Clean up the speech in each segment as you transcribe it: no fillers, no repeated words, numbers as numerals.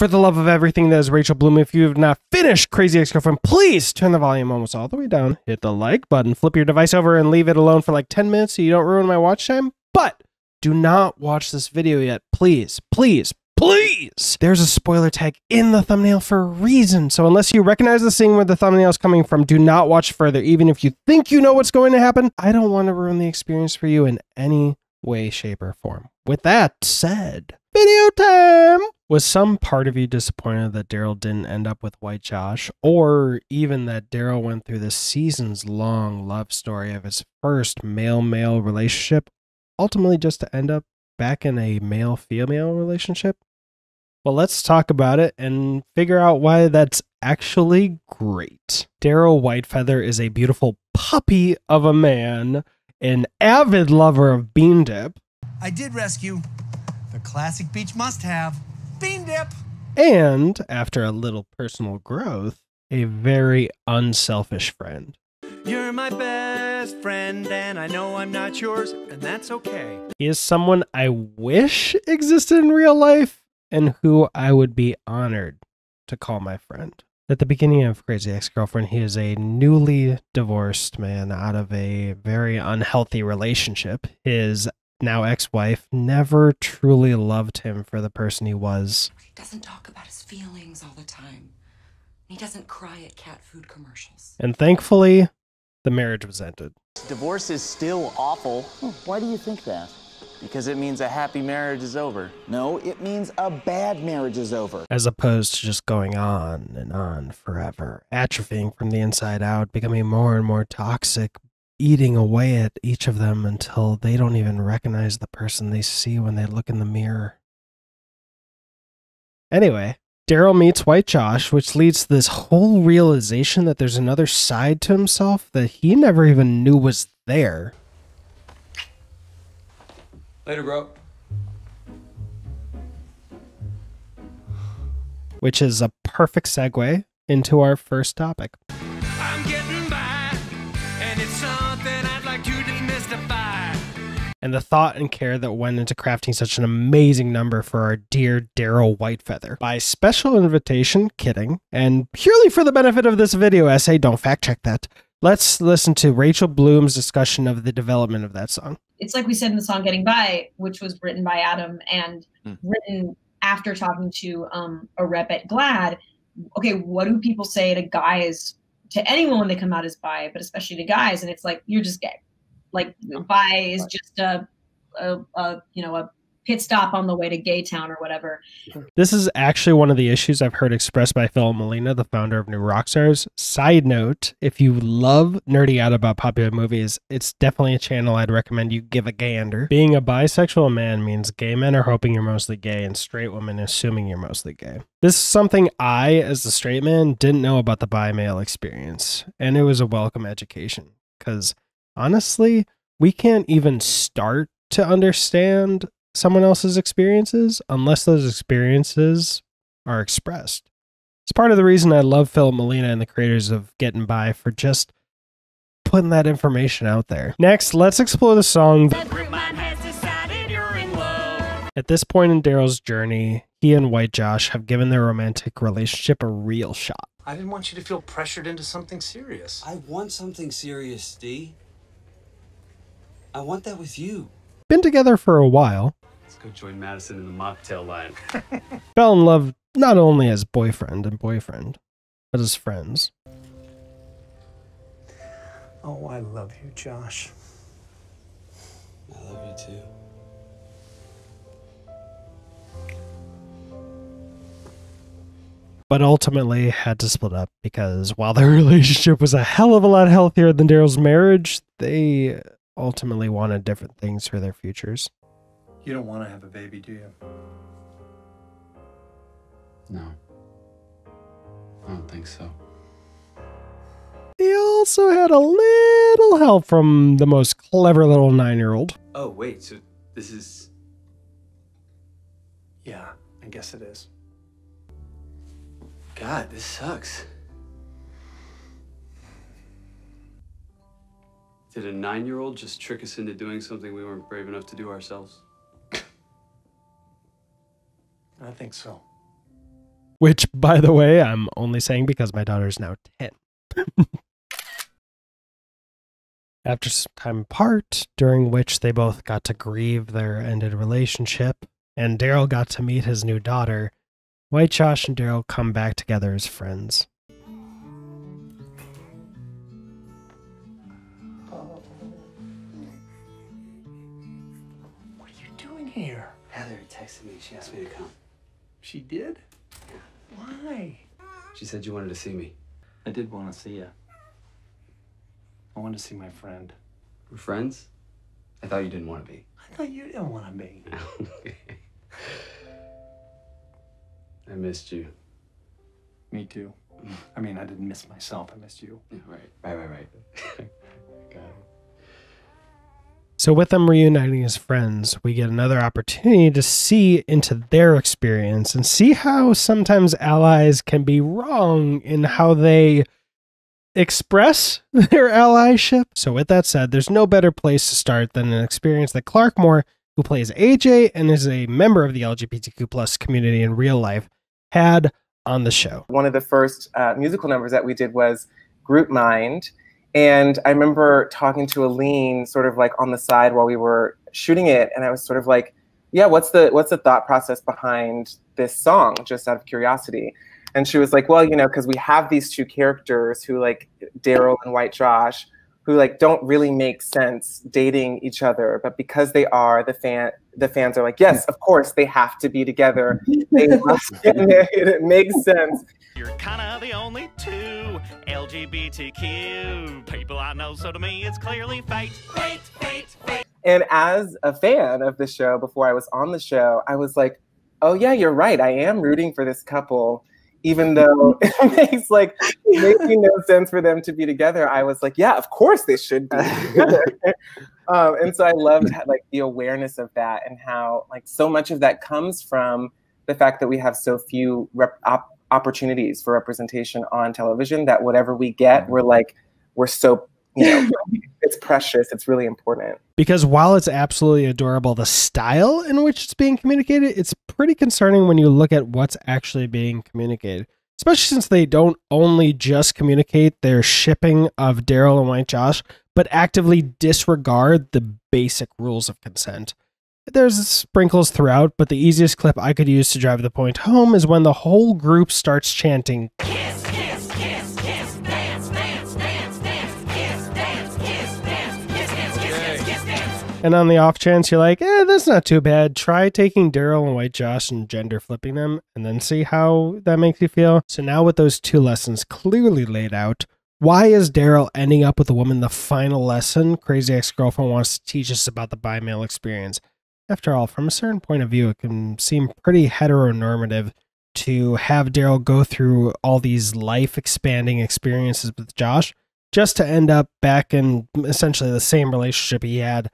For the love of everything that is Rachel Bloom, if you have not finished Crazy Ex-Girlfriend, please turn the volume almost all the way down, hit the like button, flip your device over, and leave it alone for like 10 minutes so you don't ruin my watch time. But do not watch this video yet. Please, please, please! There's a spoiler tag in the thumbnail for a reason, so unless you recognize the scene where the thumbnail is coming from, do not watch further, even if you think you know what's going to happen. I don't want to ruin the experience for you in any way, shape, or form. With that said, video time! Was some part of you disappointed that Daryl didn't end up with White Josh, or even that Daryl went through this seasons-long love story of his first male-male relationship, ultimately just to end up back in a male-female relationship? Well, let's talk about it and figure out why that's actually great. Daryl Whitefeather is a beautiful puppy of a man, an avid lover of bean dip. I did rescue the classic beach must-have. Bean dip. And after a little personal growth, a very unselfish friend. You're my best friend, and I know I'm not yours, and that's okay. He is someone I wish existed in real life and who I would be honored to call my friend. At the beginning of Crazy Ex-Girlfriend, he is a newly divorced man out of a very unhealthy relationship. His now ex-wife never truly loved him for the person he was. He doesn't talk about his feelings all the time. He doesn't cry at cat food commercials. And thankfully, the marriage was ended. Divorce is still awful. Why do you think that? Because it means a happy marriage is over. No, it means a bad marriage is over. As opposed to just going on and on forever, atrophying from the inside out, becoming more and more toxic, eating away at each of them until they don't even recognize the person they see when they look in the mirror. Anyway, Daryl meets White Josh, which leads to this whole realization that there's another side to himself that he never even knew was there. Later, bro. Which is a perfect segue into our first topic. And the thought and care that went into crafting such an amazing number for our dear Daryl Whitefeather. By special invitation, kidding, and purely for the benefit of this video essay, don't fact check that, let's listen to Rachel Bloom's discussion of the development of that song. It's like we said in the song Getting By, which was written by Adam and written after talking to a rep at GLAAD. Okay, what do people say to guys, to anyone when they come out as bi, but especially to guys? And it's like, you're just gay. Like, bi is just a pit stop on the way to gay town or whatever. This is actually one of the issues I've heard expressed by Phil Molina, the founder of New Rockstars. Side note, if you love nerding out about popular movies, it's definitely a channel I'd recommend you give a gander. Being a bisexual man means gay men are hoping you're mostly gay and straight women assuming you're mostly gay. This is something I, as a straight man, didn't know about the bi male experience, and it was a welcome education, because honestly, we can't even start to understand someone else's experiences unless those experiences are expressed. It's part of the reason I love Phil Molina and the creators of Getting By for just putting that information out there. Next, let's explore the song. At this point in Daryl's journey, he and White Josh have given their romantic relationship a real shot. I didn't want you to feel pressured into something serious. I want something serious, D. I want that with you. Been together for a while. Let's go join Madison in the mocktail line. Fell in love not only as boyfriend and boyfriend, but as friends. Oh, I love you, Josh. I love you too. But ultimately had to split up because while their relationship was a hell of a lot healthier than Daryl's marriage, they ultimately wanted different things for their futures. You don't want to have a baby, do you? No. I don't think so. He also had a little help from the most clever little 9-year-old. Oh, wait, so this is... Yeah, I guess it is. God, this sucks. Did a 9-year-old just trick us into doing something we weren't brave enough to do ourselves? I think so. which, by the way, I'm only saying because my daughter is now 10. After some time apart, during which they both got to grieve their ended relationship, and Daryl got to meet his new daughter, White Josh and Daryl come back together as friends. What are you doing here? Heather texted me. She asked me to come. She did? Yeah. Why? She said you wanted to see me. I did want to see you. I wanted to see my friend. We're friends? I thought you didn't want to be. I thought you didn't want to be. Okay. I missed you. Me too. I mean, I didn't miss myself. I missed you. Yeah, right. Got it. So with them reuniting as friends, we get another opportunity to see into their experience and see how sometimes allies can be wrong in how they express their allyship. So with that said, there's no better place to start than an experience that Clark Moore, who plays AJ and is a member of the LGBTQ+ community in real life, had on the show. One of the first musical numbers that we did was Group Mind. And I remember talking to Aline sort of like on the side while we were shooting it. And I was sort of like, yeah, what's the thought process behind this song, just out of curiosity? And she was like, well, you know, because we have these two characters who, like, Daryl and White Josh, who, like, don't really make sense dating each other. But because they are, the fans are like, yes, of course, they have to be together. They must get married. It makes sense. You're kind of the only two LGBTQ people I know. So to me, it's clearly fate, fate, fate, fate. And as a fan of the show, before I was on the show, I was like, oh, yeah, you're right. I am rooting for this couple. Even though it makes like making no sense for them to be together, I was like, yeah, of course they should be together. And so I loved like the awareness of that and how like so much of that comes from the fact that we have so few opportunities for representation on television that whatever we get, we're so, you know, it's precious. It's really important. Because while it's absolutely adorable, the style in which it's being communicated, it's pretty concerning when you look at what's actually being communicated, especially since they don't only just communicate their shipping of Daryl and White Josh, but actively disregard the basic rules of consent. There's sprinkles throughout, but the easiest clip I could use to drive the point home is when the whole group starts chanting, "Kiss, kiss, kiss, kiss, dance, dance, dance, dance, kiss, dance, kiss, dance, kiss, dance, kiss, dance, kiss, dance." And on the off chance you're like, eh, that's not too bad, try taking Daryl and White Josh and gender flipping them and then see how that makes you feel. So now with those two lessons clearly laid out, why is Daryl ending up with a woman the final lesson Crazy Ex-Girlfriend wants to teach us about the bi-male experience? After all, from a certain point of view, it can seem pretty heteronormative to have Daryl go through all these life-expanding experiences with Josh just to end up back in essentially the same relationship he had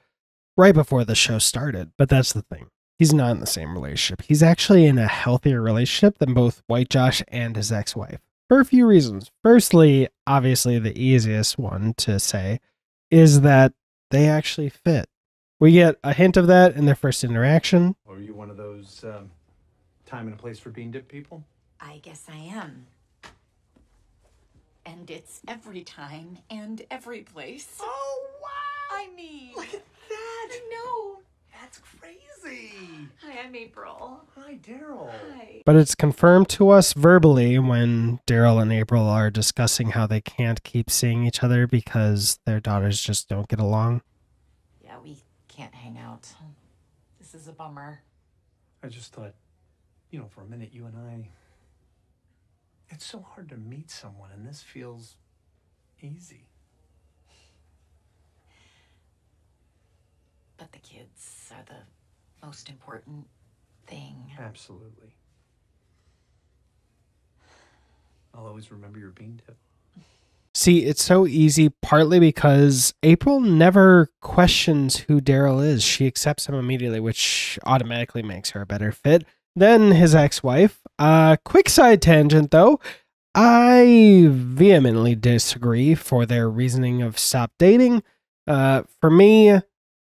right before the show started. But that's the thing. He's not in the same relationship. He's actually in a healthier relationship than both White Josh and his ex-wife for a few reasons. Firstly, obviously the easiest one to say is that they actually fit. We get a hint of that in their first interaction. Are you one of those time and a place for Fiendip people? I guess I am. And it's every time and every place. Oh, wow! I mean... Look at that! I know! That's crazy! Hi, I'm April. Hi, Daryl. Hi. But it's confirmed to us verbally when Daryl and April are discussing how they can't keep seeing each other because their daughters just don't get along. Yeah, we... can't hang out. This is a bummer. I just thought, you know, for a minute, you and I, it's so hard to meet someone, and this feels easy. But the kids are the most important thing. Absolutely. I'll always remember your Fiendip. See, it's so easy, partly because April never questions who Daryl is. She accepts him immediately, which automatically makes her a better fit than his ex-wife. Quick side tangent, though. I vehemently disagree for their reasoning of stop dating. For me,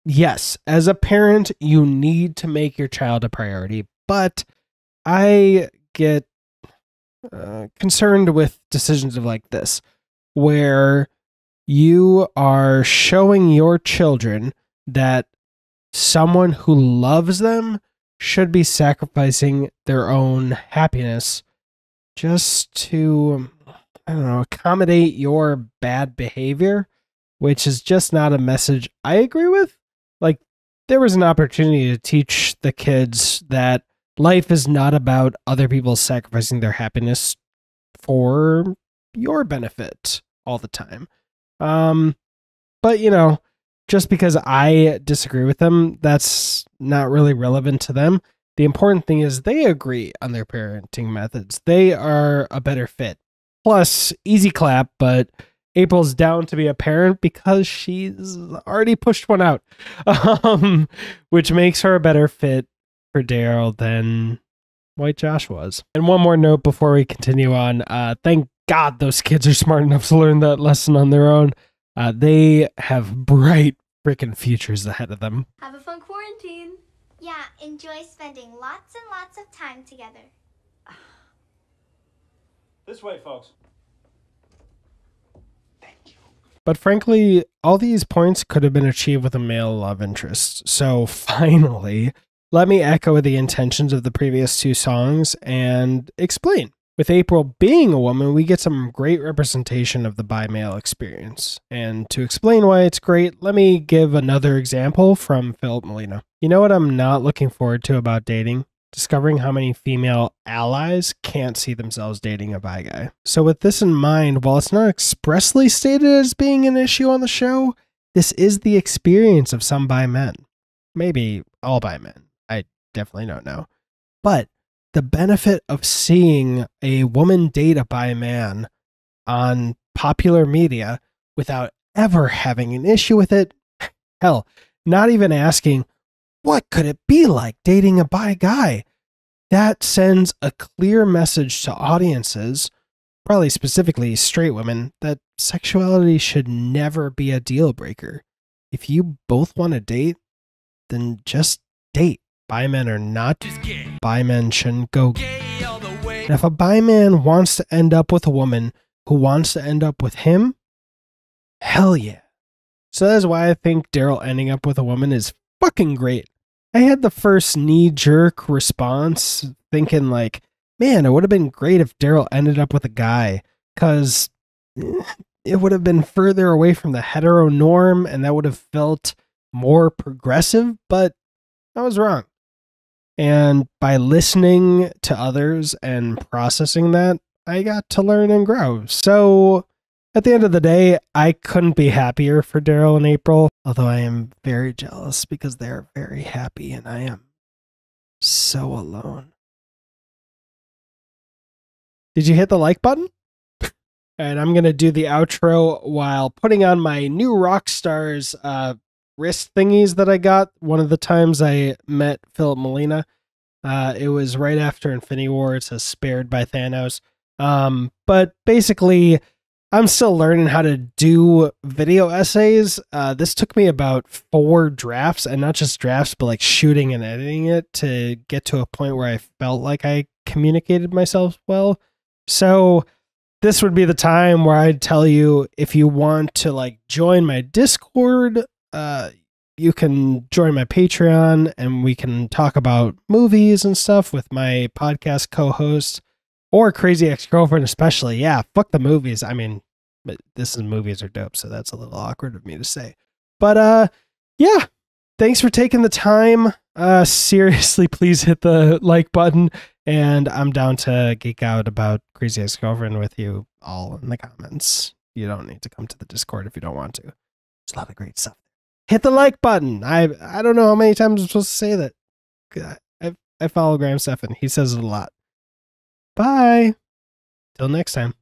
yes, as a parent, you need to make your child a priority. But I get concerned with decisions of like this, where you are showing your children that someone who loves them should be sacrificing their own happiness just to, I don't know, accommodate your bad behavior, which is just not a message I agree with. Like, there was an opportunity to teach the kids that life is not about other people sacrificing their happiness for your benefit all the time. But, you know, just because I disagree with them, that's not really relevant to them. The important thing is they agree on their parenting methods. They are a better fit. Plus, easy clap, but April's down to be a parent because she's already pushed one out, which makes her a better fit for Daryl than White Josh was. And one more note before we continue on. Thank God those kids are smart enough to learn that lesson on their own. They have bright freaking futures ahead of them. Have a fun quarantine. Yeah, enjoy spending lots and lots of time together. This way, folks. Thank you. But frankly, all these points could have been achieved with a male love interest. So finally, let me echo the intentions of the previous two songs and explain. With April being a woman, we get some great representation of the bi-male experience. And to explain why it's great, let me give another example from Phil Molina. You know what I'm not looking forward to about dating? Discovering how many female allies can't see themselves dating a bi guy. So with this in mind, while it's not expressly stated as being an issue on the show, this is the experience of some bi men. Maybe all bi men. I definitely don't know. But the benefit of seeing a woman date a bi man on popular media without ever having an issue with it, hell, not even asking, what could it be like dating a bi guy? That sends a clear message to audiences, probably specifically straight women, that sexuality should never be a deal breaker. If you both want to date, then just date. Bi men are not gay. Bi men shouldn't go gay all the way. And if a bi man wants to end up with a woman who wants to end up with him, hell yeah. So that's why I think Daryl ending up with a woman is fucking great. I had the first knee-jerk response thinking like, man, it would have been great if Daryl ended up with a guy, because it would have been further away from the hetero norm and that would have felt more progressive, but I was wrong. And by listening to others and processing that, I got to learn and grow. So at the end of the day, I couldn't be happier for Daryl and April, although I am very jealous because they're very happy and I am so alone. Did you hit the like button? And I'm going to do the outro while putting on my New Rockstars wrist thingies that I got one of the times I met Phil Molina. It was right after Infinity War. It says spared by Thanos. But basically, I'm still learning how to do video essays. This took me about 4 drafts, and not just drafts, but like shooting and editing it to get to a point where I felt like I communicated myself well. So this would be the time where I'd tell you, if you want to like join my Discord, you can join my Patreon and we can talk about movies and stuff with my podcast co-host. Or Crazy Ex-Girlfriend especially. Yeah, fuck the movies. I mean, but this is movies are dope, so that's a little awkward of me to say. But yeah, thanks for taking the time. Seriously, please hit the like button. And I'm down to geek out about Crazy Ex-Girlfriend with you all in the comments. You don't need to come to the Discord if you don't want to. There's a lot of great stuff. Hit the like button. I don't know how many times I'm supposed to say that. I follow Graham Stephan. He says it a lot. Bye. Till next time.